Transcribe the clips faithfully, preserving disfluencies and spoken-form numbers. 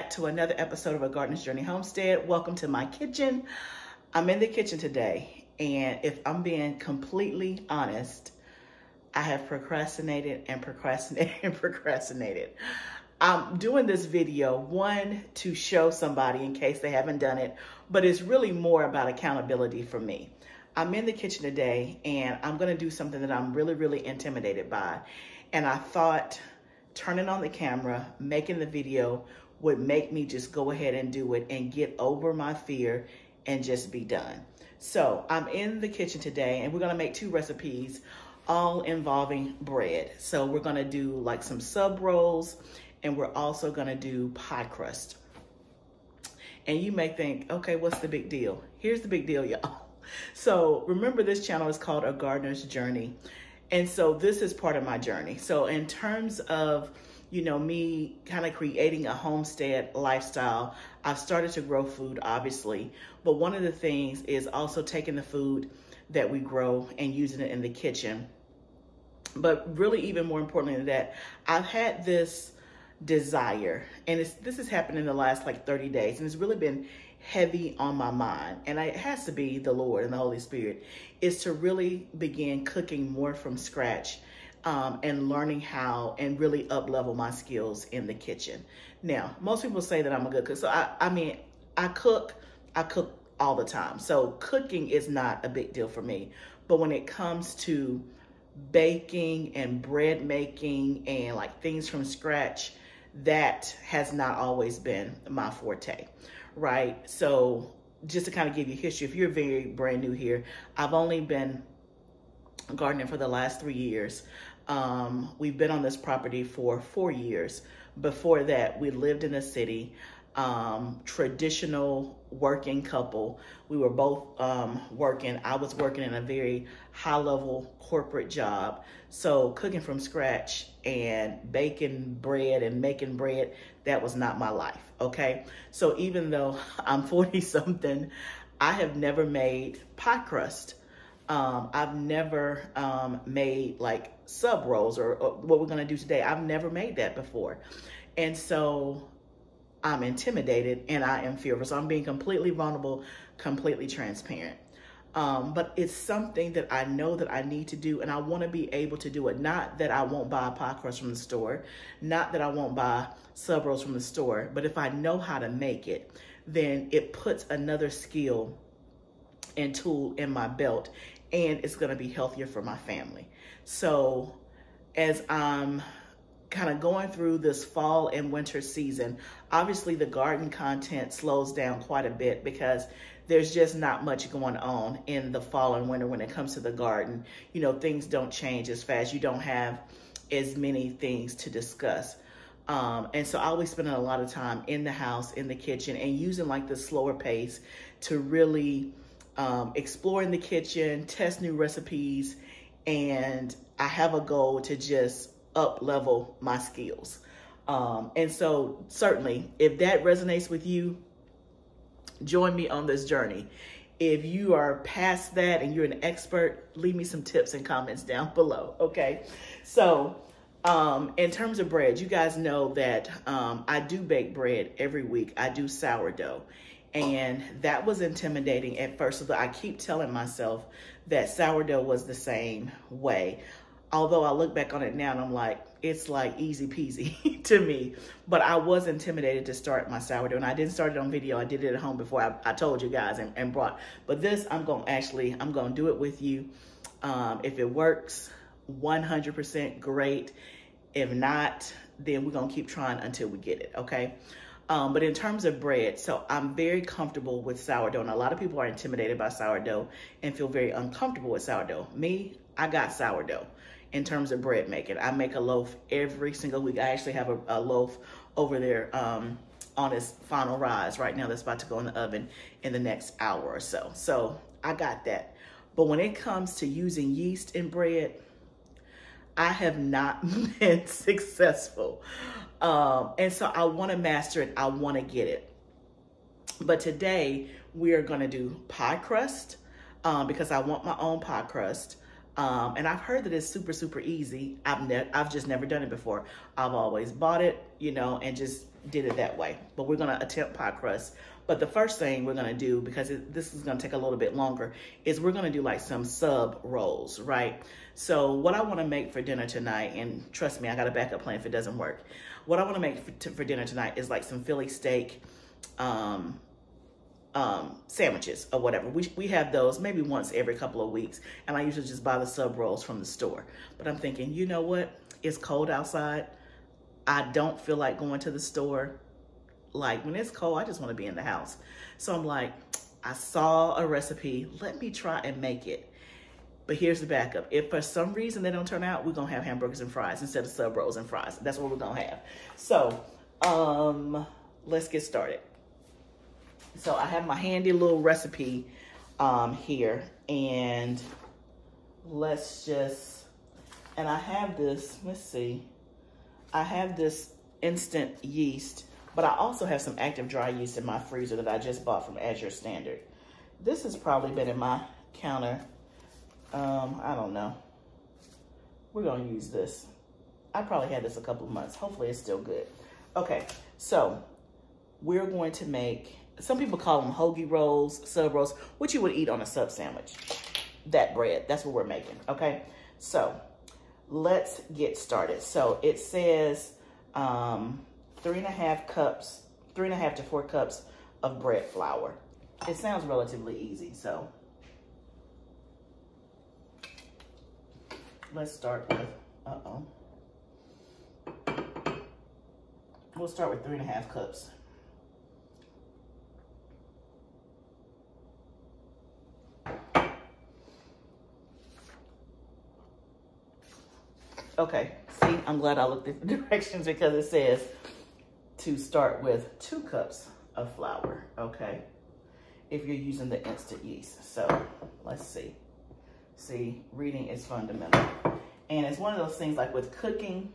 back to another episode of A Gardener's Journey Homestead. Welcome to my kitchen. I'm in the kitchen today, and if I'm being completely honest, I have procrastinated and procrastinated and procrastinated. I'm doing this video, one, to show somebody in case they haven't done it, but it's really more about accountability for me. I'm in the kitchen today, and I'm gonna do something that I'm really, really intimidated by. And I thought turning on the camera, making the video would make me just go ahead and do it and get over my fear and just be done. So I'm in the kitchen today, and we're gonna make two recipes, all involving bread. So we're gonna do like some sub rolls, and we're also gonna do pie crust. And you may think, okay, what's the big deal? Here's the big deal, y'all. So remember, this channel is called A Gardener's Journey. And so this is part of my journey. So in terms of, you know, me kind of creating a homestead lifestyle, I've started to grow food, obviously. But one of the things is also taking the food that we grow and using it in the kitchen. But really, even more importantly than that, I've had this desire, and it's, this has happened in the last like thirty days, and it's really been heavy on my mind, and it has to be the Lord and the Holy Spirit, is to really begin cooking more from scratch um, and learning how and really up level my skills in the kitchen. Now, most people say that I'm a good cook. So I, I mean, I cook, I cook all the time. So cooking is not a big deal for me. But when it comes to baking and bread making and like things from scratch, that has not always been my forte, right? So just to kind of give you history, if you're very brand new here, I've only been gardening for the last three years. Um, we've been on this property for four years. Before that, we lived in a city, um, traditional working couple. We were both um, working. I was working in a very high level corporate job. So cooking from scratch and baking bread and making bread, that was not my life, okay? So even though I'm forty something, I have never made pie crust. Um, I've never um, made like sub rolls or, or what we're gonna do today. I've never made that before. And so I'm intimidated and I am fearful. So I'm being completely vulnerable, completely transparent. Um, but it's something that I know that I need to do, and I want to be able to do it. Not that I won't buy a pie crust from the store, not that I won't buy sub rolls from the store, but if I know how to make it, then it puts another skill and tool in my belt, and it's going to be healthier for my family. So as I'm kind of going through this fall and winter season, obviously the garden content slows down quite a bit because there's just not much going on in the fall and winter when it comes to the garden. You know, things don't change as fast. You don't have as many things to discuss. Um, and so I always spend a lot of time in the house, in the kitchen, and using like the slower pace to really um, explore in the kitchen, test new recipes. And I have a goal to just up level my skills. Um, and so certainly if that resonates with you, join me on this journey. If you are past that and you're an expert, leave me some tips and comments down below. Okay. So, um, in terms of bread, you guys know that, um, I do bake bread every week. I do sourdough, and that was intimidating at first. So I keep telling myself that sourdough was the same way. Although I look back on it now and I'm like, it's like easy peasy to me. But I was intimidated to start my sourdough, and I didn't start it on video. I did it at home before I, I told you guys and, and brought. But this, I'm gonna actually, I'm gonna do it with you. Um, if it works, one hundred percent great. If not, then we're gonna keep trying until we get it, okay? Um, but in terms of bread, so I'm very comfortable with sourdough, and a lot of people are intimidated by sourdough and feel very uncomfortable with sourdough. Me, I got sourdough. In terms of bread making, I make a loaf every single week. I actually have a, a loaf over there um, on its final rise right now that's about to go in the oven in the next hour or so. So I got that. But when it comes to using yeast in bread, I have not been successful. Um, and so I wanna master it, I wanna get it. But today we are gonna do pie crust um, because I want my own pie crust. Um, and I've heard that it's super, super easy. I've ne I've just never done it before. I've always bought it, you know, and just did it that way. But we're gonna attempt pie crust. But the first thing we're gonna do, because it, this is gonna take a little bit longer, is we're gonna do like some sub rolls, right? So what I wanna make for dinner tonight, and trust me, I got a backup plan if it doesn't work. What I wanna make for, to, for dinner tonight is like some Philly steak, um, um sandwiches or whatever. We, we have those maybe once every couple of weeks, and I usually just buy the sub rolls from the store. But I'm thinking, you know what, it's cold outside. I don't feel like going to the store. Like when it's cold, I just want to be in the house. So I'm like, I saw a recipe, let me try and make it. But here's the backup. If for some reason they don't turn out, we're gonna have hamburgers and fries instead of sub rolls and fries. That's what we're gonna have. So um let's get started. So I have my handy little recipe um, here, and let's just, and I have this, let's see, I have this instant yeast, but I also have some active dry yeast in my freezer that I just bought from Azure Standard. This has probably been in my counter, um, I don't know. We're gonna use this. I probably had this a couple of months. Hopefully it's still good. Okay, so we're going to make, some people call them hoagie rolls, sub rolls, which you would eat on a sub sandwich. That bread, that's what we're making, okay? So let's get started. So it says um, three and a half cups, three and a half to four cups of bread flour. It sounds relatively easy, so let's start with, uh-oh. We'll start with three and a half cups. Okay, see, I'm glad I looked at the directions because it says to start with two cups of flour, okay? If you're using the instant yeast. So let's see. See, reading is fundamental. And it's one of those things like with cooking,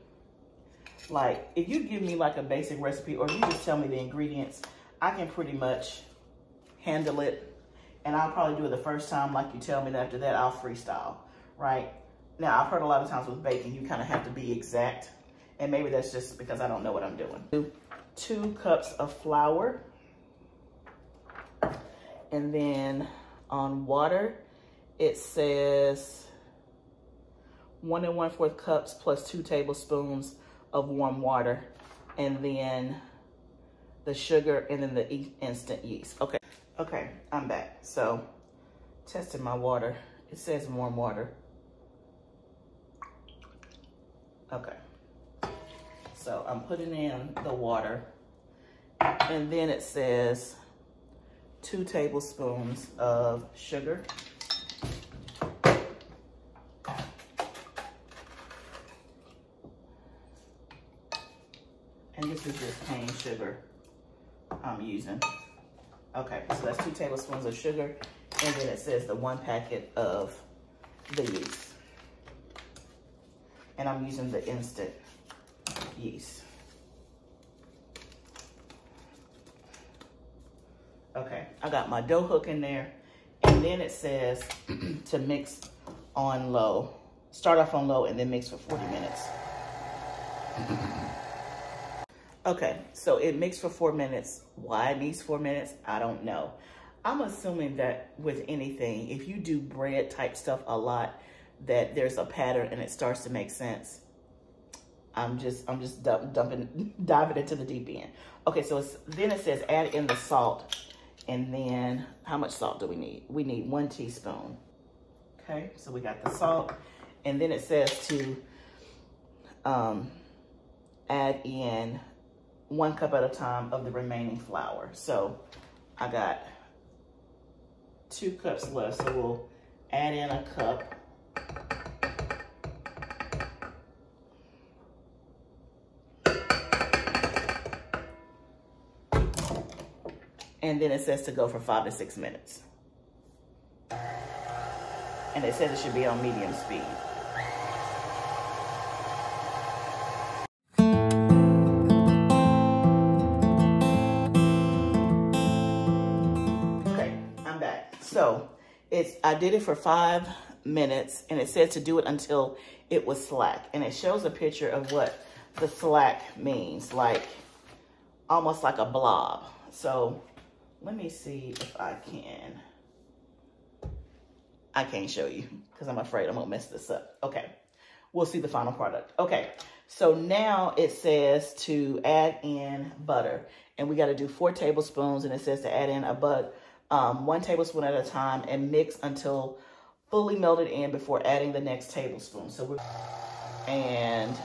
like if you give me like a basic recipe or if you just tell me the ingredients, I can pretty much handle it. And I'll probably do it the first time like you tell me, and after that, I'll freestyle, right? Now, I've heard a lot of times with baking, you kind of have to be exact. And maybe that's just because I don't know what I'm doing. Two cups of flour. And then on water, it says one and one fourth cups plus two tablespoons of warm water. And then the sugar and then the instant yeast. Okay, okay, I'm back. So testing my water. It says warm water. Okay, so I'm putting in the water, and then it says two tablespoons of sugar. And this is just cane sugar I'm using. Okay, so that's two tablespoons of sugar, and then it says the one packet of the yeast. And I'm using the instant yeast. Okay, I got my dough hook in there. And then it says to mix on low. Start off on low and then mix for forty minutes. Okay, so it mixed for four minutes. Why it needs four minutes, I don't know. I'm assuming that with anything, if you do bread type stuff a lot, that there's a pattern and it starts to make sense. I'm just, I'm just dump, dumping, diving into the deep end. Okay, so it's, then it says add in the salt, and then how much salt do we need? We need one teaspoon. Okay, so we got the salt, and then it says to um, add in one cup at a time of the remaining flour. So I got two cups left, so we'll add in a cup. And then it says to go for five to six minutes. And it says it should be on medium speed. Okay, I'm back. So it's I did it for five minutes, and it says to do it until it was slack. And it shows a picture of what the slack means, like almost like a blob. So let me see if I can. I can't show you because I'm afraid I'm gonna mess this up. Okay, we'll see the final product. Okay, so now it says to add in butter, and we gotta do four tablespoons, and it says to add in a but um, one tablespoon at a time and mix until fully melted in before adding the next tablespoon. So we're, and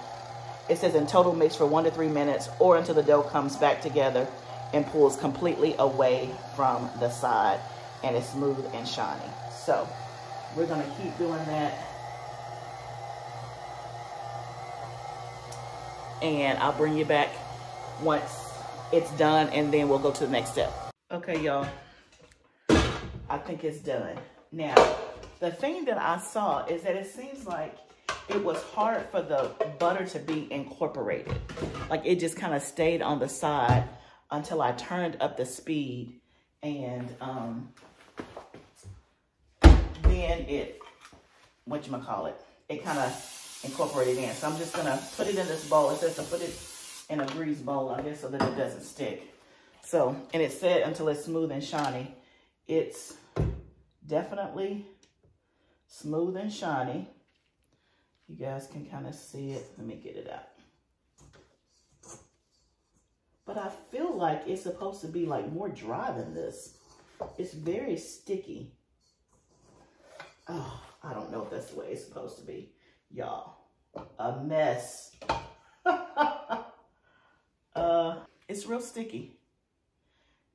it says in total mix for one to three minutes or until the dough comes back together and pulls completely away from the side and is smooth and shiny. So we're gonna keep doing that. And I'll bring you back once it's done, and then we'll go to the next step. Okay, y'all, I think it's done. Now, the thing that I saw is that it seems like it was hard for the butter to be incorporated. Like it just kind of stayed on the side until I turned up the speed, and um, then it, whatchamacallit, it kind of incorporated in. So I'm just gonna put it in this bowl. It says to put it in a grease bowl, I guess, so that it doesn't stick. So, and it said until it's smooth and shiny. It's definitely smooth and shiny. You guys can kind of see it. Let me get it out. But I feel like it's supposed to be like more dry than this. It's very sticky. Oh, I don't know if that's the way it's supposed to be. Y'all, a mess. uh, it's real sticky,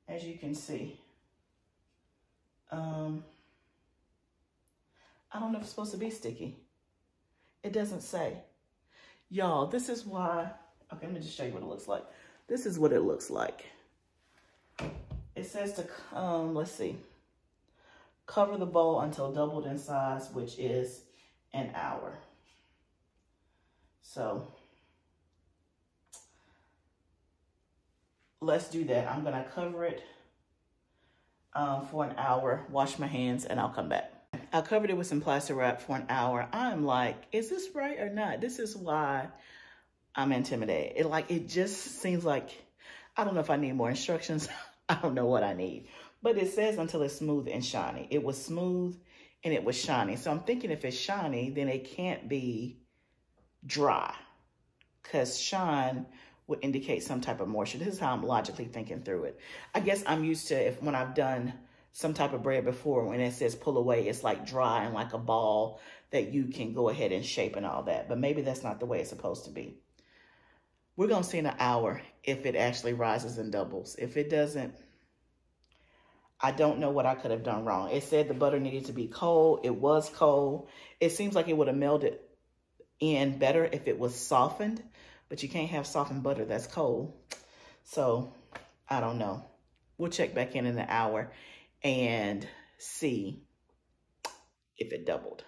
as you can see. Um, I don't know if it's supposed to be sticky. It doesn't say. Y'all, this is why, okay, let me just show you what it looks like. This is what it looks like. It says to, um, let's see, cover the bowl until doubled in size, which is an hour. So let's do that. I'm gonna cover it um, for an hour, wash my hands, and I'll come back. I covered it with some plastic wrap for an hour. I'm like, is this right or not? This is why I'm intimidated. It like, it just seems like, I don't know if I need more instructions. I don't know what I need, but it says until it's smooth and shiny. It was smooth and it was shiny. So I'm thinking if it's shiny, then it can't be dry, because shine would indicate some type of moisture. This is how I'm logically thinking through it. I guess I'm used to, if when I've done some type of bread before, when it says pull away, it's like dry and like a ball that you can go ahead and shape and all that. But maybe that's not the way it's supposed to be. We're gonna see in an hour if it actually rises and doubles. If it doesn't, I don't know what I could have done wrong. It said the butter needed to be cold. It was cold. It seems like it would have melted in better if it was softened, but you can't have softened butter that's cold. So I don't know. We'll check back in in an hour and see if it doubled.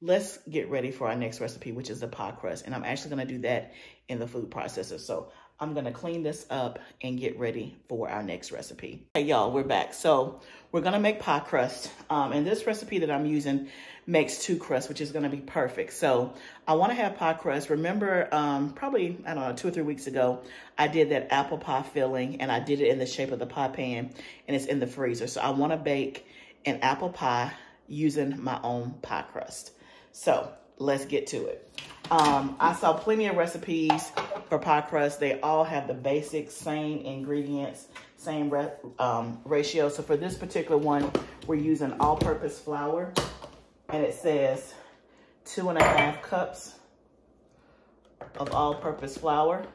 Let's get ready for our next recipe, which is the pie crust. And I'm actually going to do that in the food processor. So I'm going to clean this up and get ready for our next recipe. Hey, y'all, we're back. So we're going to make pie crust. Um, and this recipe that I'm using makes two crusts, which is going to be perfect. So I want to have pie crust. Remember, um, probably, I don't know, two or three weeks ago, I did that apple pie filling, and I did it in the shape of the pie pan, and it's in the freezer. So I want to bake an apple pie using my own pie crust. So let's get to it. Um, I saw plenty of recipes for pie crust. They all have the basic same ingredients, same um, ratio. So for this particular one, we're using all-purpose flour, and it says two and a half cups of all-purpose flour.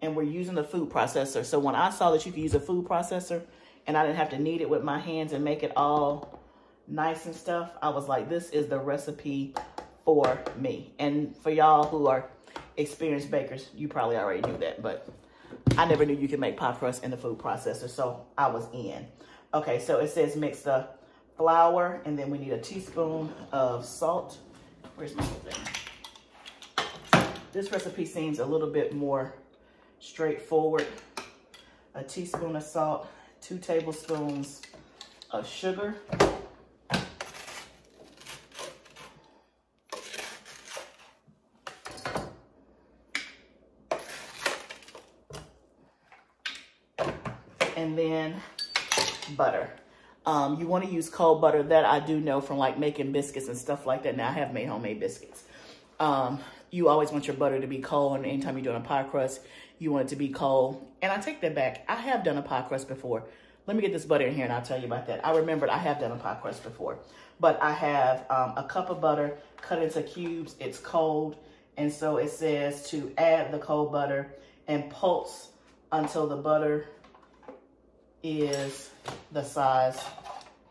And we're using the food processor. So when I saw that you could use a food processor and I didn't have to knead it with my hands and make it all nice and stuff, I was like, this is the recipe for me. And for y'all who are experienced bakers, you probably already knew that, but I never knew you could make pie crust in the food processor, so I was in. Okay, so it says mix the flour, and then we need a teaspoon of salt. Where's my whole thing? This recipe seems a little bit more straightforward. A teaspoon of salt, two tablespoons of sugar, and then butter. Um, you want to use cold butter. That I do know from like making biscuits and stuff like that. Now I have made homemade biscuits. Um, you always want your butter to be cold, and anytime you're doing a pie crust, you want it to be cold. And I take that back. I have done a pie crust before. Let me get this butter in here and I'll tell you about that. I remembered I have done a pie crust before, but I have um, a cup of butter cut into cubes. It's cold. And so it says to add the cold butter and pulse until the butter is the size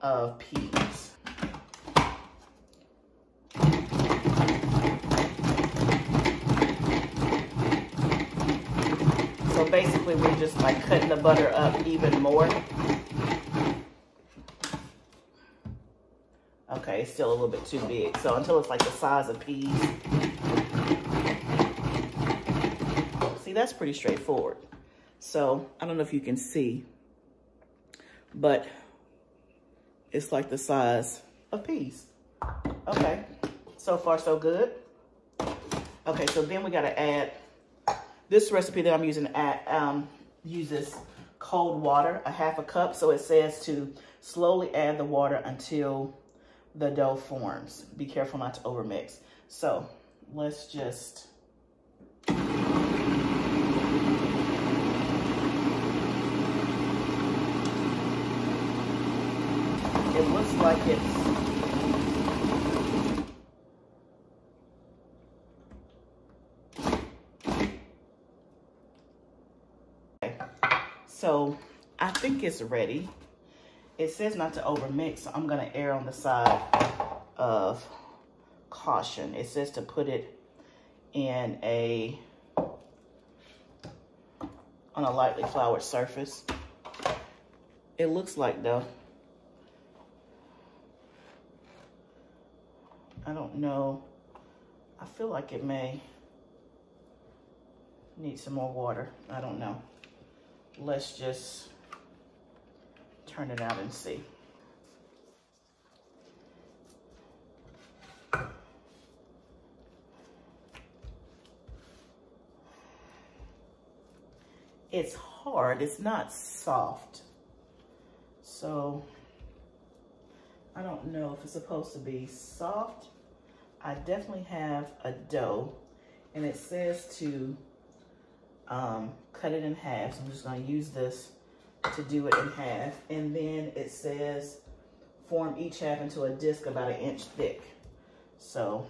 of peas. So basically we're just like cutting the butter up even more. Okay, it's still a little bit too big. So until it's like the size of peas. See, that's pretty straightforward. So I don't know if you can see, but it's like the size of peas. Okay, so far so good. Okay, so then we gotta add, this recipe that I'm using at, um, uses cold water, a half a cup. So it says to slowly add the water until the dough forms. Be careful not to overmix. So let's just, it looks like it's, okay. So I think it's ready. It says not to overmix, so I'm gonna err on the side of caution. It says to put it in a, on a lightly floured surface. It looks like though, I don't know. I feel like it may need some more water. I don't know. Let's just turn it out and see. It's hard. It's not soft. So I don't know if it's supposed to be soft. I definitely have a dough, and it says to um, cut it in half. So I'm just gonna use this to do it in half. And then it says form each half into a disc about an inch thick. So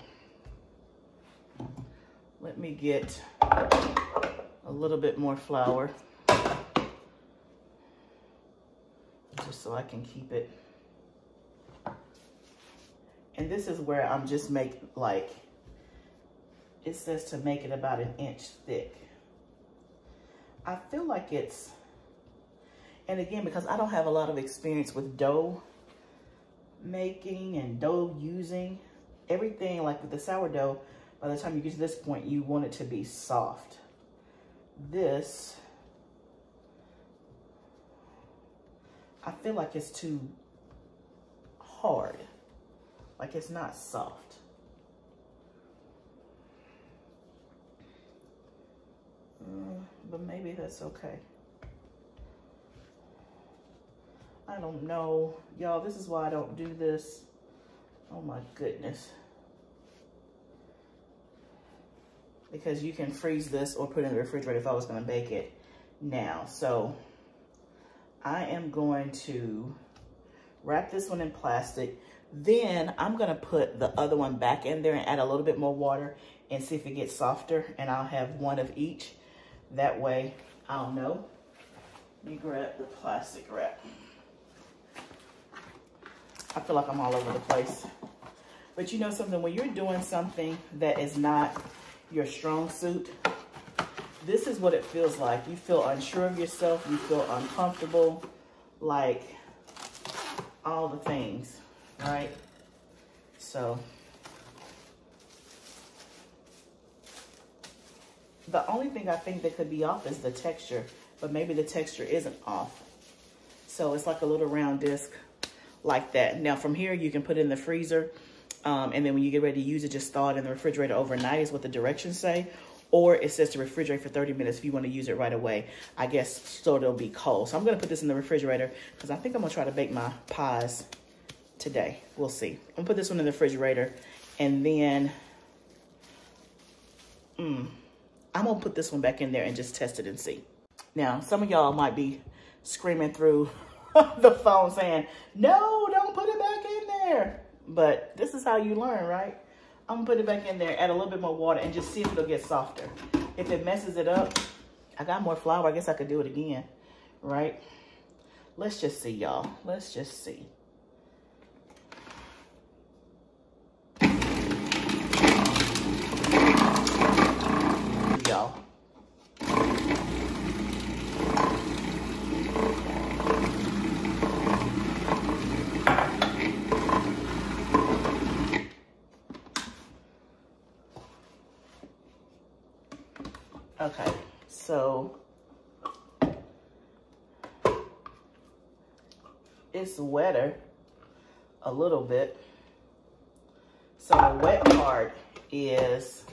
let me get a little bit more flour just so I can keep it. And this is where I'm just making, like, it says to make it about an inch thick. I feel like it's, and again, because I don't have a lot of experience with dough making and dough using, everything, like with the sourdough, by the time you get to this point, you want it to be soft. This, I feel like it's too hard. Like it's not soft. Mm, but maybe that's okay. I don't know. Y'all, this is why I don't do this. Oh my goodness. Because you can freeze this or put it in the refrigerator if I was gonna bake it now. So I am going to wrap this one in plastic. Then I'm gonna put the other one back in there and add a little bit more water and see if it gets softer, and I'll have one of each. That way I'll know. Let me grab the plastic wrap. I feel like I'm all over the place. But you know something, when you're doing something that is not your strong suit, this is what it feels like. You feel unsure of yourself, you feel uncomfortable, like all the things. All right, so the only thing I think that could be off is the texture, but maybe the texture isn't off. So it's like a little round disc like that. Now from here, you can put it in the freezer, um, and then when you get ready to use it, just thaw it in the refrigerator overnight is what the directions say. or it says to refrigerate for thirty minutes if you want to use it right away, I guess, so it'll be cold. So I'm going to put this in the refrigerator because I think I'm going to try to bake my pies today. We'll see. I'm going to put this one in the refrigerator, and then mm, I'm going to put this one back in there and just test it and see. Now, some of y'all might be screaming through the phone saying, no, don't put it back in there. But this is how you learn, right? I'm gonna put it back in there, add a little bit more water, and just see if it'll get softer. If it messes it up, I got more flour. I guess I could do it again, right? Let's just see, y'all. Let's just see. Y'all. Okay, so it's wetter a little bit. So the wet part is,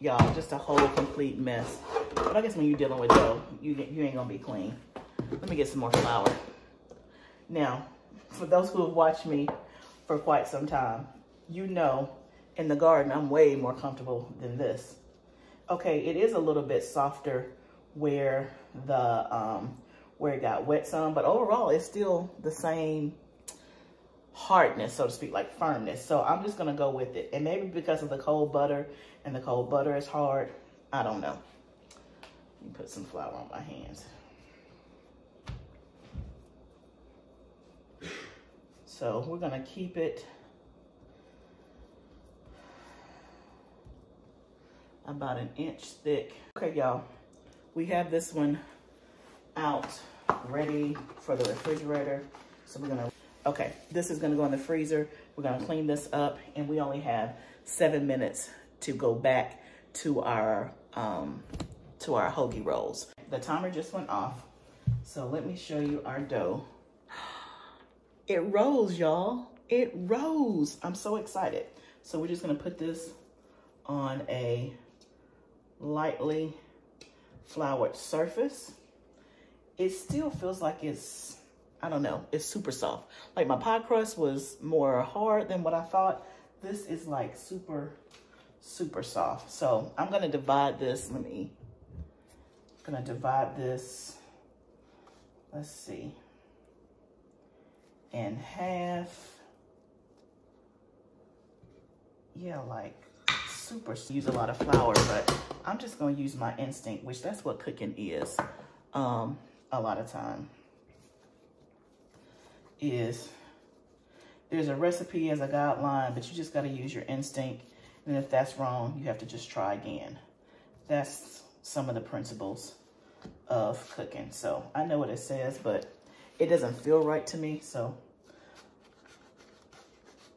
y'all, just a whole complete mess. But I guess when you're dealing with dough, you, you ain't gonna be clean. Let me get some more flour. Now, for those who have watched me for quite some time, you know in the garden, I'm way more comfortable than this. Okay, it is a little bit softer where the um, where it got wet some, but overall it's still the same hardness, so to speak, like firmness. So I'm just gonna go with it, and maybe because of the cold butter, and the cold butter is hard, I don't know. Let me put some flour on my hands. So we're gonna keep it about an inch thick. Okay, y'all, we have this one out ready for the refrigerator. So we're gonna, okay, this is gonna go in the freezer. We're gonna clean this up, and we only have seven minutes to go back to our, um, to our hoagie rolls. The timer just went off. So let me show you our dough. It rolls, y'all, it rolls. I'm so excited. So we're just gonna put this on a lightly floured surface. It still feels like it's, I don't know, it's super soft. Like my pie crust was more hard than what I thought. This is like super, super soft. So I'm gonna divide this, let me, I'm gonna divide this, let's see, in half. Yeah, like super, use a lot of flour, but I'm just gonna use my instinct, which that's what cooking is. Um, a lot of time is there's a recipe as a guideline, but you just gotta use your instinct. And if that's wrong, you have to just try again. That's some of the principles of cooking. So I know what it says, but it doesn't feel right to me. So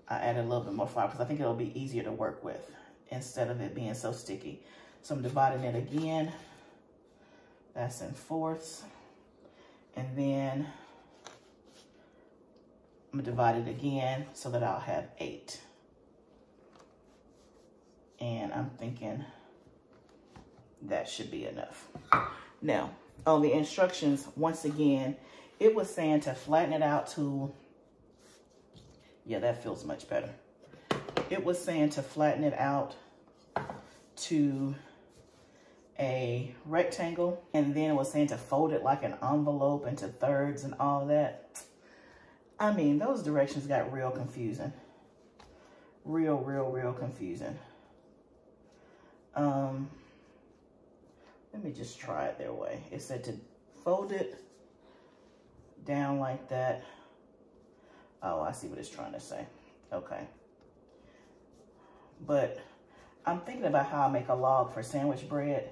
I added a little bit more flour because I think it'll be easier to work with instead of it being so sticky. So I'm dividing it again. That's in fourths. And then I'm gonna divide it again so that I'll have eight. And I'm thinking that should be enough. Now, on the instructions, once again, it was saying to flatten it out to, yeah, that feels much better. It was saying to flatten it out to a rectangle, and then it was saying to fold it like an envelope into thirds and all that. I mean, those directions got real confusing. Real, real, real confusing. Um, let me just try it their way. It said to fold it down like that. Oh, I see what it's trying to say. Okay. But I'm thinking about how I make a log for sandwich bread.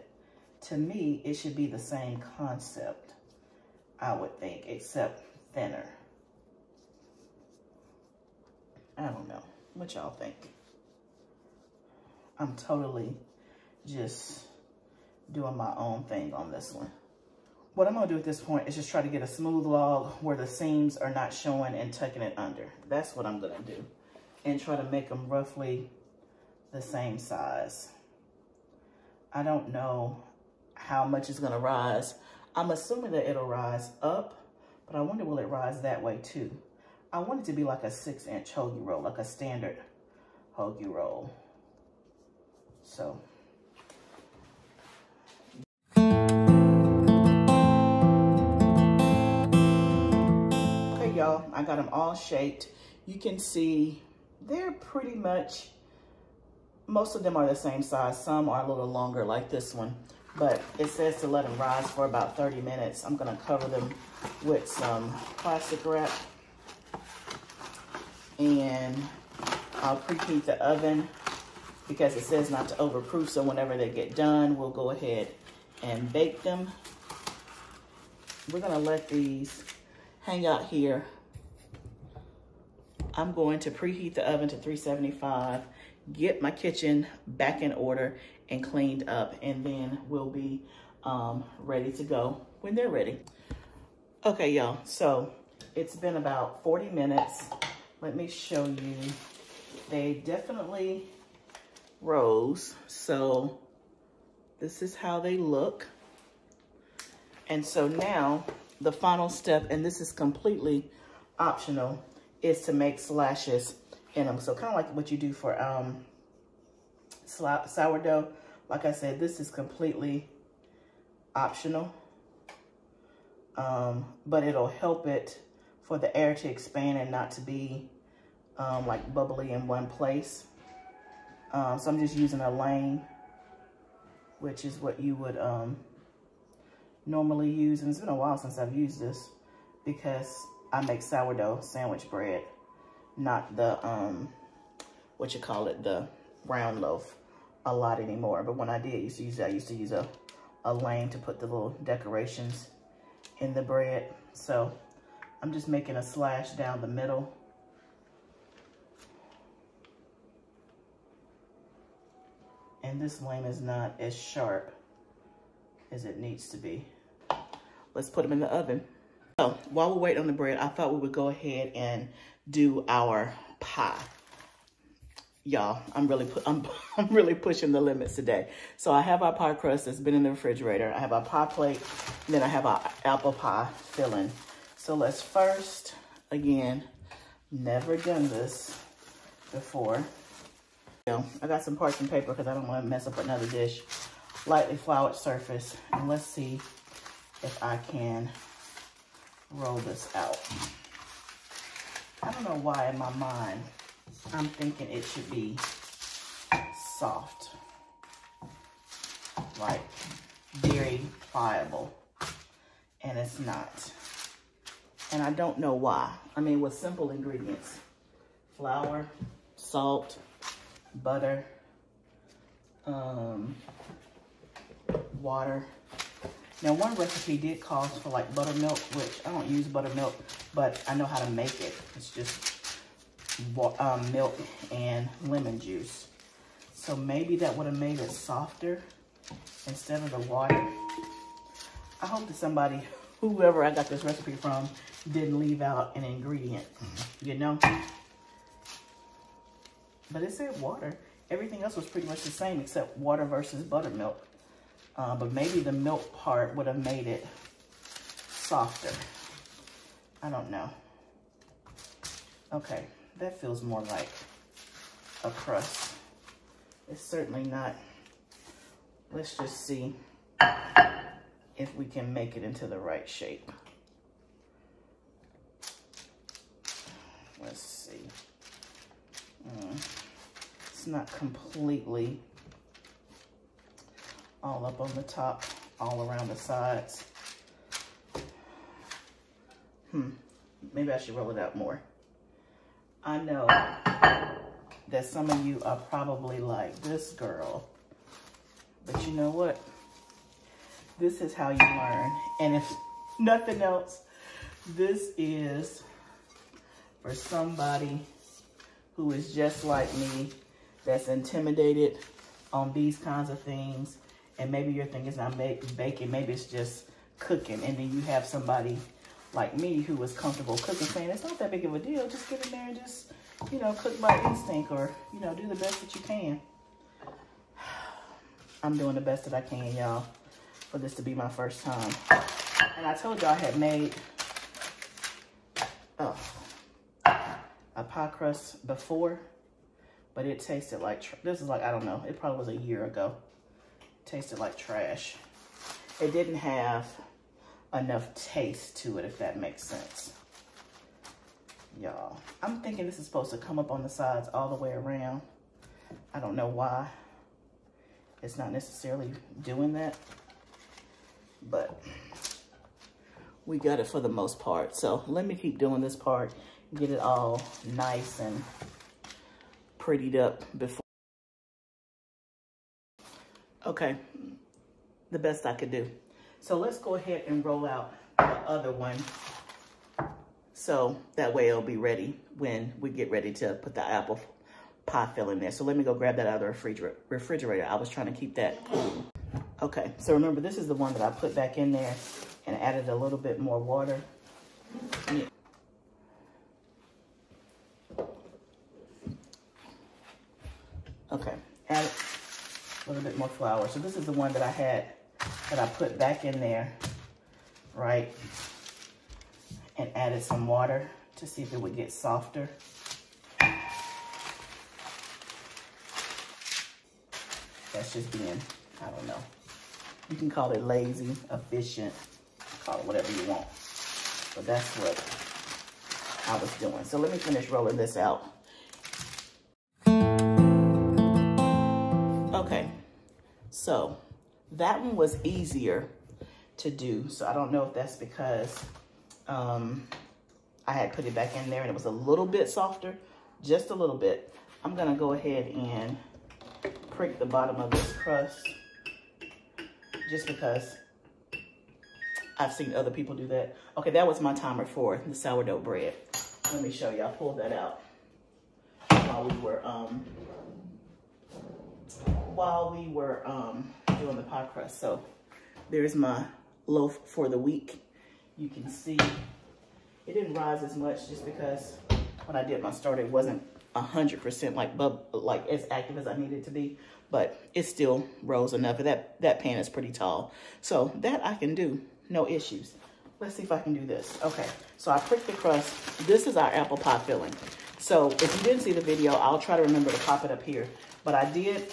To me, it should be the same concept, I would think, except thinner. I don't know. What y'all think? I'm totally just doing my own thing on this one. What I'm gonna do at this point is just try to get a smooth log where the seams are not showing and tucking it under. That's what I'm gonna do. And try to make them roughly the same size. I don't know how much it's gonna rise. I'm assuming that it'll rise up, but I wonder, will it rise that way too? I want it to be like a six inch hoagie roll, like a standard hoagie roll. So. Okay, y'all, I got them all shaped. You can see they're pretty much, most of them are the same size. Some are a little longer like this one, but it says to let them rise for about thirty minutes. I'm gonna cover them with some plastic wrap and I'll preheat the oven because it says not to overproof. So whenever they get done, we'll go ahead and bake them. We're gonna let these hang out here. I'm going to preheat the oven to three seventy-five, get my kitchen back in order and cleaned up, and then we'll be um, ready to go when they're ready. Okay, y'all, so it's been about forty minutes. Let me show you. They definitely rose. So this is how they look. And so now the final step, and this is completely optional, is to make slashes in them. So kind of like what you do for um, sourdough. Like I said, this is completely optional, um, but it'll help it for the air to expand and not to be um, like bubbly in one place. Um, so I'm just using a lane, which is what you would um, normally use. And it's been a while since I've used this because I make sourdough sandwich bread, not the, um, what you call it, the round loaf a lot anymore. But when I did used to use that, I used to use a, a lane to put the little decorations in the bread. So I'm just making a slash down the middle. And this lane is not as sharp as it needs to be. Let's put them in the oven. So while we're waiting on the bread, I thought we would go ahead and do our pie. Y'all, I'm really I'm, I'm really pushing the limits today. So I have our pie crust that's been in the refrigerator. I have our pie plate, and then I have our apple pie filling. So let's first, again, never done this before. You know, I got some parchment paper because I don't want to mess up another dish. Lightly floured surface, and let's see if I can roll this out. I don't know why in my mind I'm thinking it should be soft, like very pliable, and it's not. And I don't know why. I mean, with simple ingredients, flour, salt, butter, um, water. Now, one recipe did call for like buttermilk, which I don't use buttermilk, but I know how to make it. It's just um, milk and lemon juice. So maybe that would have made it softer instead of the water. I hope that somebody, whoever I got this recipe from, didn't leave out an ingredient, you know? But it said water. Everything else was pretty much the same except water versus buttermilk. Uh, but maybe the milk part would have made it softer. I don't know. Okay, that feels more like a crust. It's certainly not. Let's just see if we can make it into the right shape. Let's see. Mm. It's not completely all up on the top, all around the sides. Hmm, maybe I should roll it out more. I know that some of you are probably like, this girl, but you know what? This is how you learn. And if nothing else, this is for somebody who is just like me, that's intimidated on these kinds of things. And maybe your thing is not baking, maybe it's just cooking. And then you have somebody like me who is comfortable cooking saying, it's not that big of a deal. Just get in there and just, you know, cook by instinct or, you know, do the best that you can. I'm doing the best that I can, y'all, for this to be my first time. And I told y'all I had made oh, a pie crust before, but it tasted like, tr this is like, I don't know, it probably was a year ago. It tasted like trash. It didn't have enough taste to it, if that makes sense. Y'all, I'm thinking this is supposed to come up on the sides all the way around. I don't know why it's not necessarily doing that, but we got it for the most part. So let me keep doing this part, get it all nice and prettied up before. Okay, the best I could do. So let's go ahead and roll out the other one. So that way it'll be ready when we get ready to put the apple pie filling there. So let me go grab that out of the refrigerator. refrigerator. I was trying to keep that cool. Okay, so remember, this is the one that I put back in there and added a little bit more water. Yeah. Okay, add a little bit more flour. So this is the one that I had, that I put back in there, right? And added some water to see if it would get softer. That's just being, I don't know. You can call it lazy, efficient, call it whatever you want. But that's what I was doing. So let me finish rolling this out. Okay, so that one was easier to do. So I don't know if that's because Um, I had put it back in there and it was a little bit softer, just a little bit. I'm gonna go ahead and prick the bottom of this crust just because I've seen other people do that. Okay, that was my timer for the sourdough bread. Let me show you, I pulled that out while we were, um, while we were um, doing the pie crust. So there's my loaf for the week. You can see it didn't rise as much just because when I did my starter, it wasn't one hundred percent like bub, like as active as I needed it to be, but it still rose enough. And that, that pan is pretty tall. So that I can do, no issues. Let's see if I can do this. Okay, so I pricked the crust. This is our apple pie filling. So if you didn't see the video, I'll try to remember to pop it up here. But I did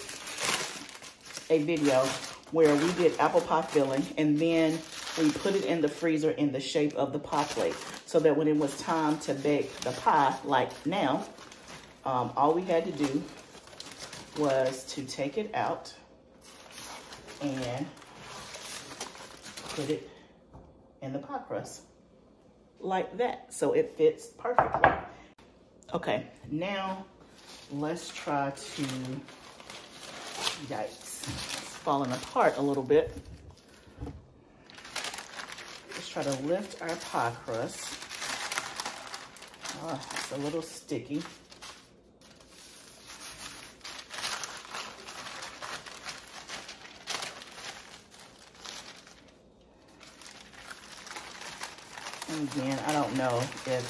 a video where we did apple pie filling and then we put it in the freezer in the shape of the pie plate so that when it was time to bake the pie, like now, um, all we had to do was to take it out and put it in the pie crust like that. So it fits perfectly. Okay, now let's try to, yikes, it's falling apart a little bit. Try to lift our pie crust. Oh, it's a little sticky. And again, I don't know if,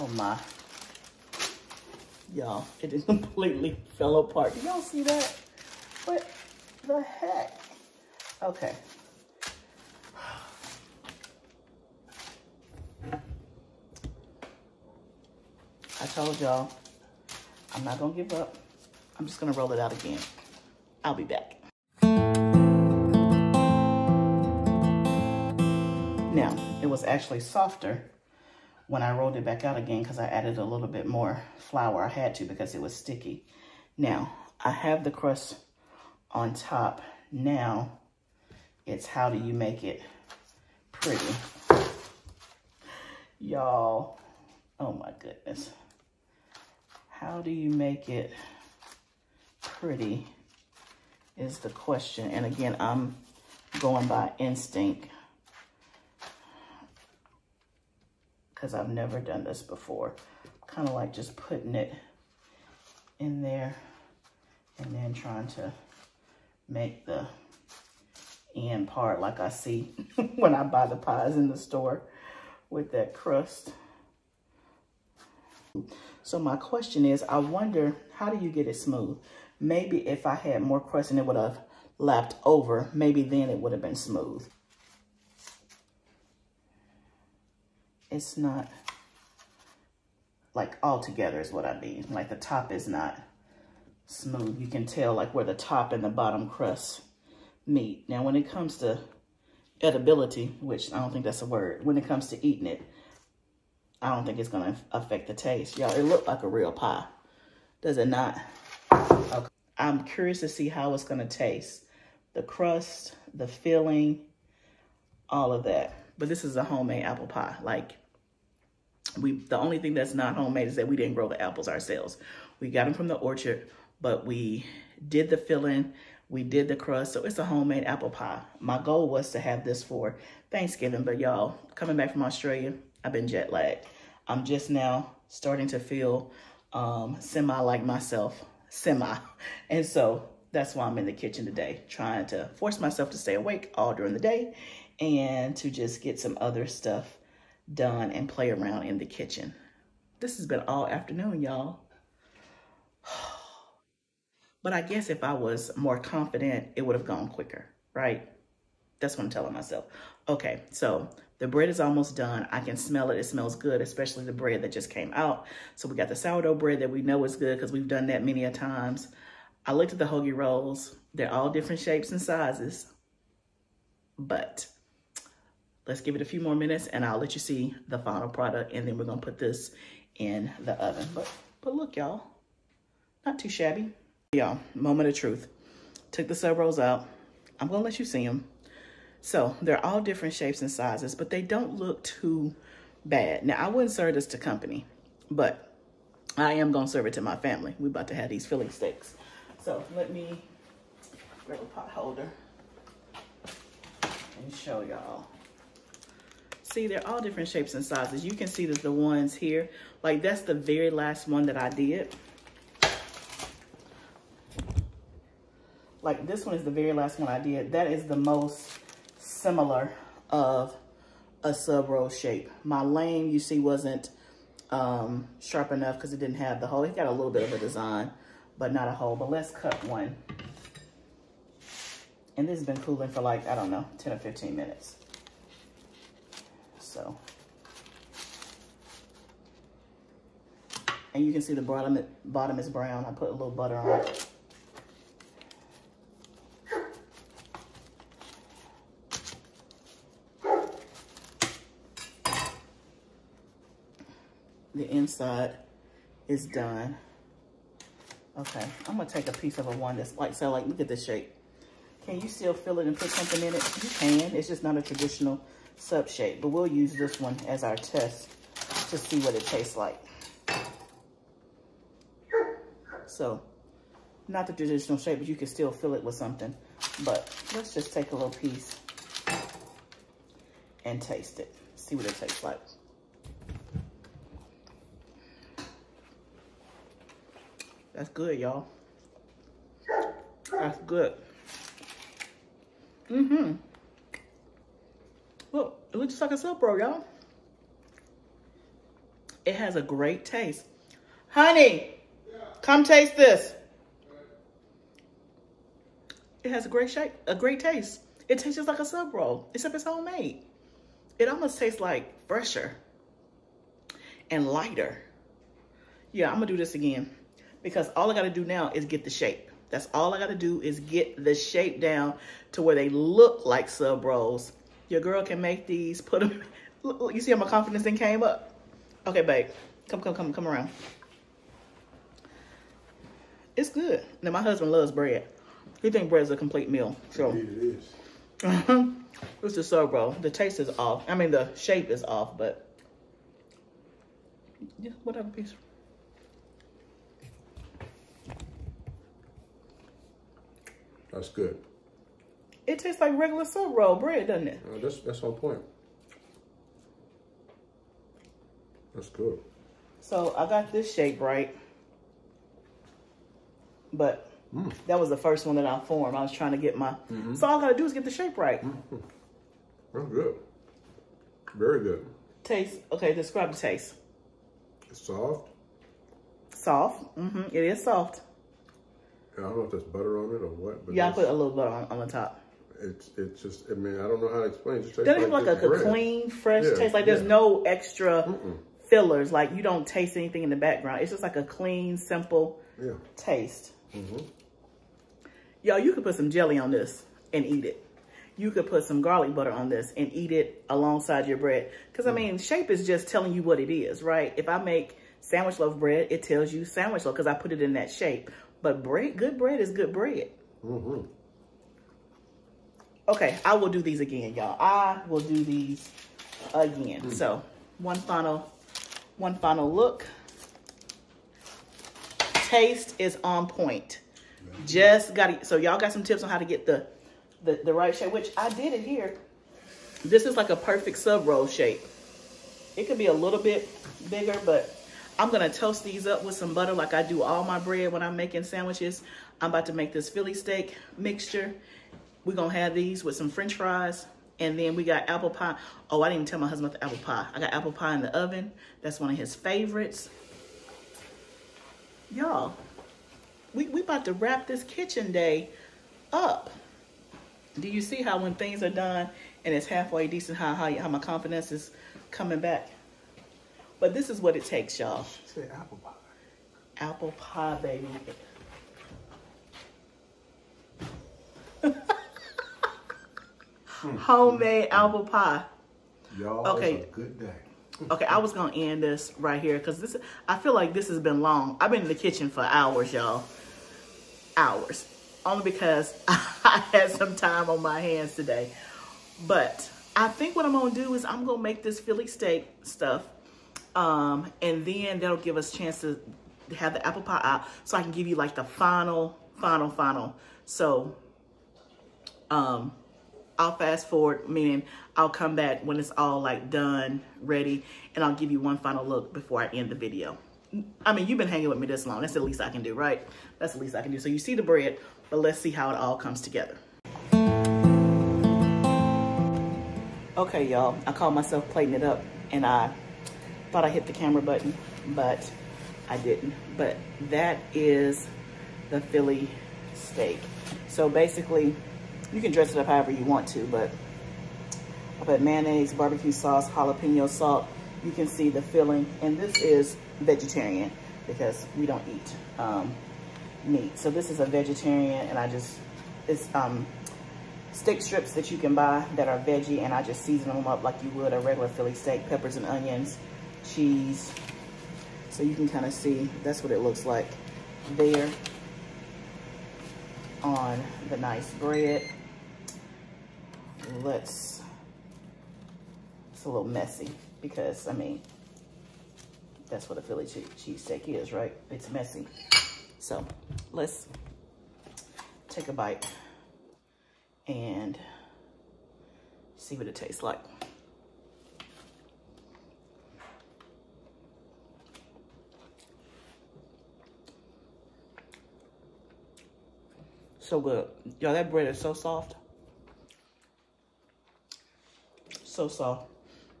oh my, y'all, it just completely fell apart. Do y'all see that? What the heck? Okay. I told y'all, I'm not gonna give up. I'm just gonna roll it out again. I'll be back. Now, it was actually softer when I rolled it back out again because I added a little bit more flour. I had to because it was sticky. Now, I have the crust on top. Now, it's how do you make it pretty? Y'all, oh my goodness. How do you make it pretty is the question. And again, I'm going by instinct because I've never done this before. Kind of like just putting it in there and then trying to make the end part like I see when I buy the pies in the store with that crust. So my question is, I wonder, how do you get it smooth? Maybe if I had more crust and it would have lapped over, maybe then it would have been smooth. It's not like all together is what I mean. Like the top is not smooth. You can tell like where the top and the bottom crust meet. Now when it comes to edibility, which I don't think that's a word, when it comes to eating it, I don't think it's gonna affect the taste. Y'all, it looked like a real pie. Does it not? Okay. I'm curious to see how it's gonna taste. The crust, the filling, all of that. But this is a homemade apple pie. Like we, the only thing that's not homemade is that we didn't grow the apples ourselves. We got them from the orchard, but we did the filling, we did the crust, so it's a homemade apple pie. My goal was to have this for Thanksgiving, but y'all, coming back from Australia, I've been jet lagged. I'm just now starting to feel um, semi like myself, semi. And so that's why I'm in the kitchen today, trying to force myself to stay awake all during the day and to just get some other stuff done and play around in the kitchen. This has been all afternoon, y'all. But I guess if I was more confident, it would have gone quicker, right? That's what I'm telling myself. Okay, so the bread is almost done. I can smell it. It smells good, especially the bread that just came out. So we got the sourdough bread that we know is good because we've done that many a times. I looked at the hoagie rolls. They're all different shapes and sizes. But let's give it a few more minutes and I'll let you see the final product. And then we're going to put this in the oven. But, but look, y'all, not too shabby. Y'all, moment of truth. Took the sub rolls out. I'm gonna let you see them. So they're all different shapes and sizes, but they don't look too bad. Now I wouldn't serve this to company, but I am gonna serve it to my family. We're about to have these Philly steaks. So let me grab a pot holder and show y'all. See, they're all different shapes and sizes. You can see that the ones here, like that's the very last one that I did. Like this one is the very last one I did. That is the most similar of a sub roll shape. My lane, you see, wasn't um, sharp enough because it didn't have the hole. It got a little bit of a design, but not a hole. But let's cut one. And this has been cooling for like, I don't know, ten or fifteen minutes. So. And you can see the bottom, bottom is brown. I put a little butter on it. The inside is done. Okay, I'm gonna take a piece of a one that's like, so like, look at this shape. Can you still fill it and put something in it? You can, it's just not a traditional sub shape, but we'll use this one as our test to see what it tastes like. So, not the traditional shape, but you can still fill it with something. But let's just take a little piece and taste it, see what it tastes like. That's good, y'all. That's good. Mm-hmm. Look, it looks just like a sub roll, y'all. It has a great taste. Honey, yeah. Come taste this. It has a great shape, a great taste. It tastes just like a sub roll, except it's homemade. It almost tastes like fresher and lighter. Yeah, I'm gonna do this again. Because all I gotta do now is get the shape. That's all I gotta do is get the shape down to where they look like sub rolls. Your girl can make these, put them, look, look, you see how my confidence then came up? Okay, babe, come, come, come, come around. It's good. Now my husband loves bread. He thinks bread is a complete meal, so. Indeed it is. It's a sub roll. The taste is off. I mean, the shape is off, but yeah, whatever piece. That's good. It tastes like regular sub roll bread, doesn't it? Uh, that's that's the whole point. That's good. So I got this shape right, but mm. that was the first one that I formed. I was trying to get my. Mm-hmm. So all I gotta do is get the shape right. Mm-hmm. That's good. Very good. Taste. Okay, describe the taste. It's soft. Soft. Mm-hmm. It is soft. I don't know if that's butter on it or what. But yeah, I put a little butter on, on the top. It's it's just, I mean, I don't know how to explain it. Just tastes like, like a, a clean, fresh yeah, taste. Like yeah. there's no extra Mm-mm. fillers. Like you don't taste anything in the background. It's just like a clean, simple yeah. taste. Mm-hmm. Y'all, you could put some jelly on this and eat it. You could put some garlic butter on this and eat it alongside your bread. Because, I mean, shape is just telling you what it is, right? If I make sandwich loaf bread, it tells you sandwich loaf because I put it in that shape. But bread, good bread is good bread. Mm-hmm. Okay, I will do these again, y'all. I will do these again. Mm-hmm. So, one final, one final look. Taste is on point. Mm-hmm. Just got to, so y'all got some tips on how to get the The, the right shape, which I did it here. This is like a perfect sub roll shape. It could be a little bit bigger, but I'm gonna toast these up with some butter like I do all my bread when I'm making sandwiches. I'm about to make this Philly steak mixture. We're gonna have these with some French fries, and then we got apple pie. Oh, I didn't even tell my husband about the apple pie. I got apple pie in the oven. That's one of his favorites. Y'all, we, we about to wrap this kitchen day up. Do you see how when things are done and it's halfway decent, how, how, how my confidence is coming back? But this is what it takes, y'all. She said apple pie. Apple pie, baby. mm. Homemade mm. apple pie. Y'all, okay. It's a good day. Okay, I was going to end this right here because this. I feel like this has been long. I've been in the kitchen for hours, y'all. Hours. Only because I had some time on my hands today. But I think what I'm gonna do is I'm gonna make this Philly steak stuff. Um, and then that'll give us a chance to have the apple pie out so I can give you like the final, final, final. So um, I'll fast forward, meaning I'll come back when it's all like done, ready, and I'll give you one final look before I end the video. I mean, you've been hanging with me this long. That's the least I can do, right? That's the least I can do. So you see the bread. But let's see how it all comes together. Okay, y'all, I caught myself plating it up and I thought I hit the camera button, but I didn't. But that is the Philly steak. So basically, you can dress it up however you want to, but I put mayonnaise, barbecue sauce, jalapeno salt. You can see the filling. And this is vegetarian because we don't eat um, meat. So this is a vegetarian, and I just, it's um, steak strips that you can buy that are veggie, and I just season them up like you would a regular Philly steak, peppers and onions, cheese. So you can kind of see, that's what it looks like there on the nice bread. Let's, it's a little messy because, I mean, that's what a Philly che cheesesteak is, right? It's messy. So let's take a bite and see what it tastes like. So good. Y'all, that bread is so soft. So soft.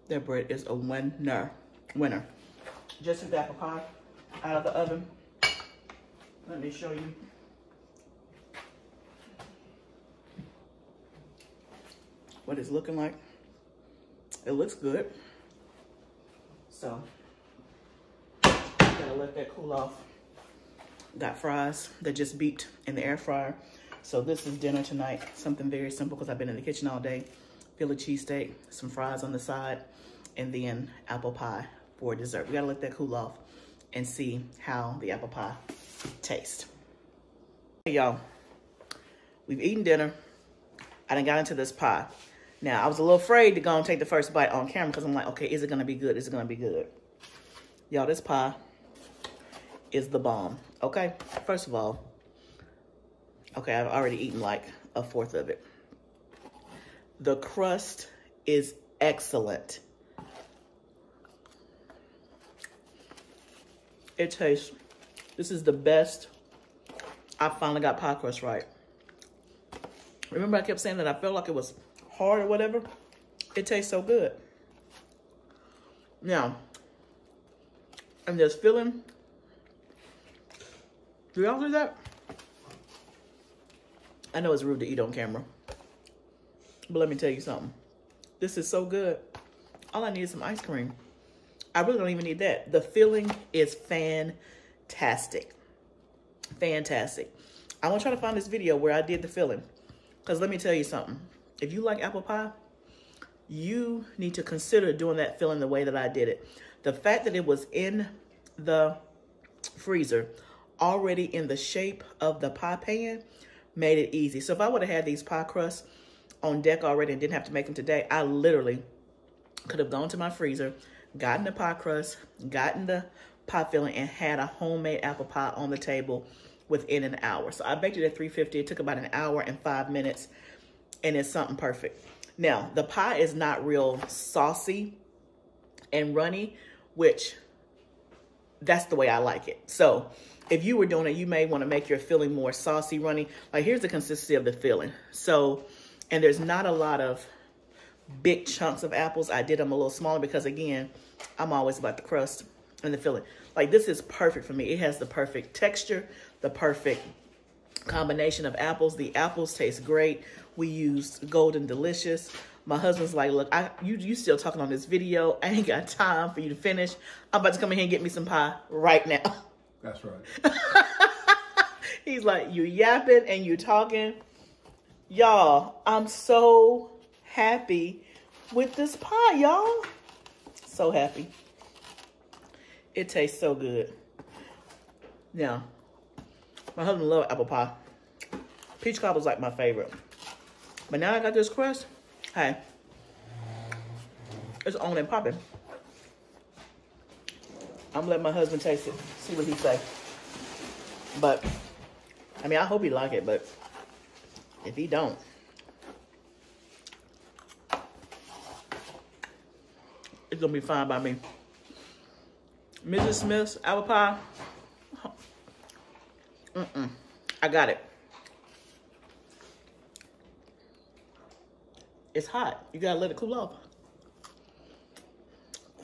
That bread is a winner. Winner. Just took the apple pie out of the oven. Let me show you. What it's looking like. It looks good. So, gotta let that cool off. Got fries that just beeped in the air fryer. So this is dinner tonight. Something very simple because I've been in the kitchen all day. Philly cheesesteak, some fries on the side, and then apple pie for dessert. We gotta let that cool off and see how the apple pie taste. Hey y'all, we've eaten dinner. I done got into this pie. Now I was a little afraid to go and take the first bite on camera because I'm like, okay, is it gonna be good? Is it gonna be good? Y'all, this pie is the bomb. Okay, first of all, okay, I've already eaten like a fourth of it. The crust is excellent. It tastes, this is the best. I finally got pie crust right. Remember I kept saying that I felt like it was hard or whatever? It tastes so good. Now, and this filling, do y'all do that? I know it's rude to eat on camera, but let me tell you something. This is so good. All I need is some ice cream. I really don't even need that. The filling is fantastic. Fantastic. I want to try to find this video where I did the filling. Because let me tell you something. If you like apple pie, you need to consider doing that filling the way that I did it. The fact that it was in the freezer, already in the shape of the pie pan, made it easy. So if I would have had these pie crusts on deck already and didn't have to make them today, I literally could have gone to my freezer, gotten the pie crust, gotten the pie filling, and had a homemade apple pie on the table within an hour. So I baked it at three fifty. It took about an hour and five minutes, and it's something perfect. Now, the pie is not real saucy and runny, which that's the way I like it. So if you were doing it, you may want to make your filling more saucy, runny. Like, here's the consistency of the filling. So, and there's not a lot of big chunks of apples. I did them a little smaller because, again, I'm always about the crust and the filling. Like, this is perfect for me. It has the perfect texture, the perfect combination of apples. The apples taste great. We used Golden Delicious. My husband's like, look, I you, you still talking on this video. I ain't got time for you to finish. I'm about to come in here and get me some pie right now. That's right. He's like, you yapping and you talking. Y'all, I'm so happy with this pie, y'all. So happy. It tastes so good. Now, my husband loves apple pie. Peach cobbler's like my favorite. But now I got this crust. Hey, it's on and popping. I'm gonna let my husband taste it, see what he say. But, I mean, I hope he like it, but if he don't, it's gonna be fine by me. Missus Smith's apple pie. Mm-mm. I got it. It's hot. You gotta let it cool off.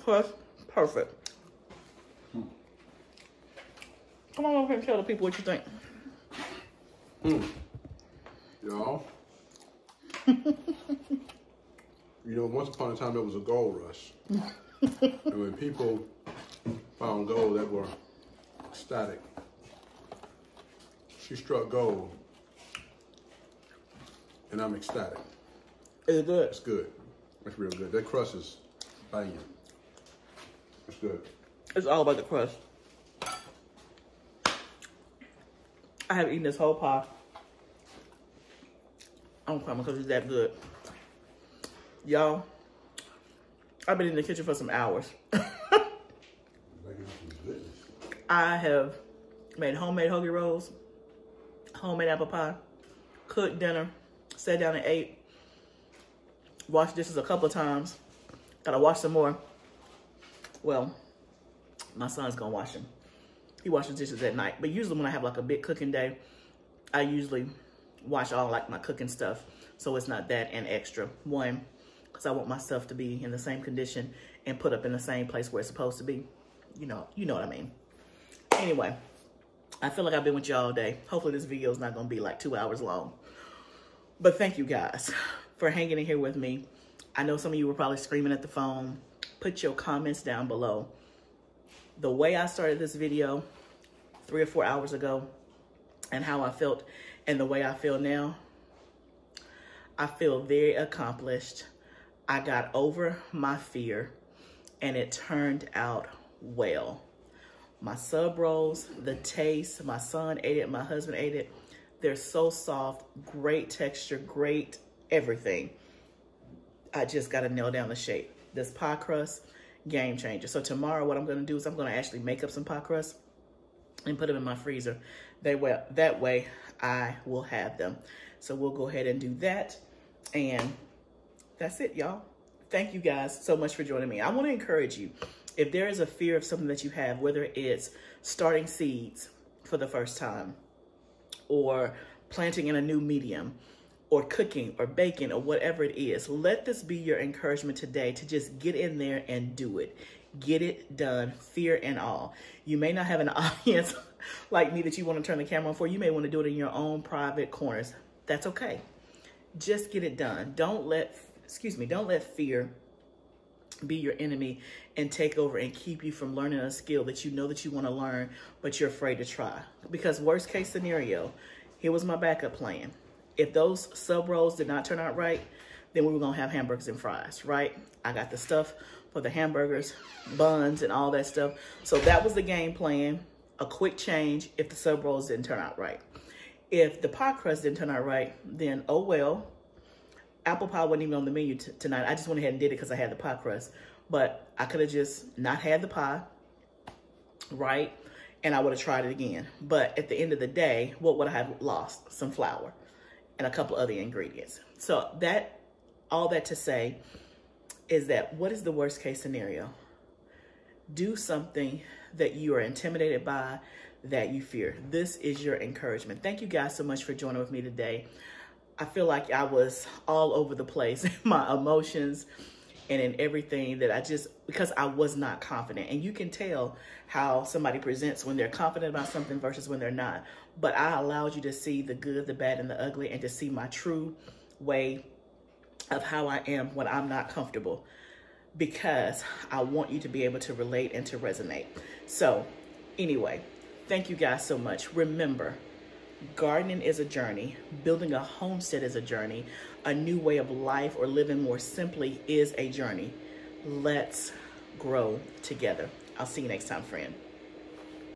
Crust, perfect. Mm. Come on over here and tell the people what you think. Mm. Y'all. You know, once upon a time there was a gold rush. And when people found gold, they were ecstatic. She struck gold. And I'm ecstatic. It's good. It's good. It's real good. That crust is banging. It's good. It's all about the crust. I have eaten this whole pie. I'm crying because it's that good. Y'all, I've been in the kitchen for some hours. I have made homemade hoagie rolls, homemade apple pie, cooked dinner, sat down and ate. Washed dishes a couple of times. Gotta wash some more. Well, my son's gonna wash them. He washes dishes at night. But usually when I have like a big cooking day, I usually wash all like my cooking stuff. So it's not that and extra. One, because I want my stuff to be in the same condition and put up in the same place where it's supposed to be. You know, you know what I mean. Anyway, I feel like I've been with you all day. Hopefully this video is not gonna be like two hours long. But thank you guys for hanging in here with me. I know some of you were probably screaming at the phone. Put your comments down below. The way I started this video three or four hours ago and how I felt and the way I feel now, I feel very accomplished. I got over my fear and it turned out well. My sub rolls, the taste, my son ate it, my husband ate it. They're so soft, great texture, great everything. I just got to nail down the shape. This pie crust, game changer. So tomorrow what I'm going to do is I'm going to actually make up some pie crust and put them in my freezer. They will, that way I will have them. So we'll go ahead and do that. And that's it, y'all. Thank you guys so much for joining me. I want to encourage you, if there is a fear of something that you have, whether it's starting seeds for the first time or planting in a new medium, or cooking or baking or whatever it is, let this be your encouragement today to just get in there and do it. Get it done, fear and all. You may not have an audience like me that you want to turn the camera on for. You may want to do it in your own private corners. That's okay. Just get it done. Don't let, excuse me, don't let fear be your enemy and take over and keep you from learning a skill that you know that you want to learn, but you're afraid to try. Because worst case scenario, here was my backup plan. If those sub rolls did not turn out right, then we were going to have hamburgers and fries, right? I got the stuff for the hamburgers, buns, and all that stuff. So that was the game plan, a quick change if the sub rolls didn't turn out right. If the pie crust didn't turn out right, then oh well. Apple pie wasn't even on the menu tonight. I just went ahead and did it because I had the pie crust. But I could have just not had the pie, right? And I would have tried it again. But at the end of the day, what would I have lost? Some flour and a couple other ingredients. So that, all that to say is that what is the worst case scenario? Do something that you are intimidated by, that you fear. This is your encouragement. Thank you guys so much for joining with me today. I feel like I was all over the place in my emotions and in everything that I just, because I was not confident. And you can tell how somebody presents when they're confident about something versus when they're not. But I allowed you to see the good, the bad, and the ugly, and to see my true way of how I am when I'm not comfortable, because I want you to be able to relate and to resonate. So anyway, thank you guys so much. Remember, gardening is a journey. Building a homestead is a journey. A new way of life, or living more simply, is a journey. Let's grow together. I'll see you next time, friend.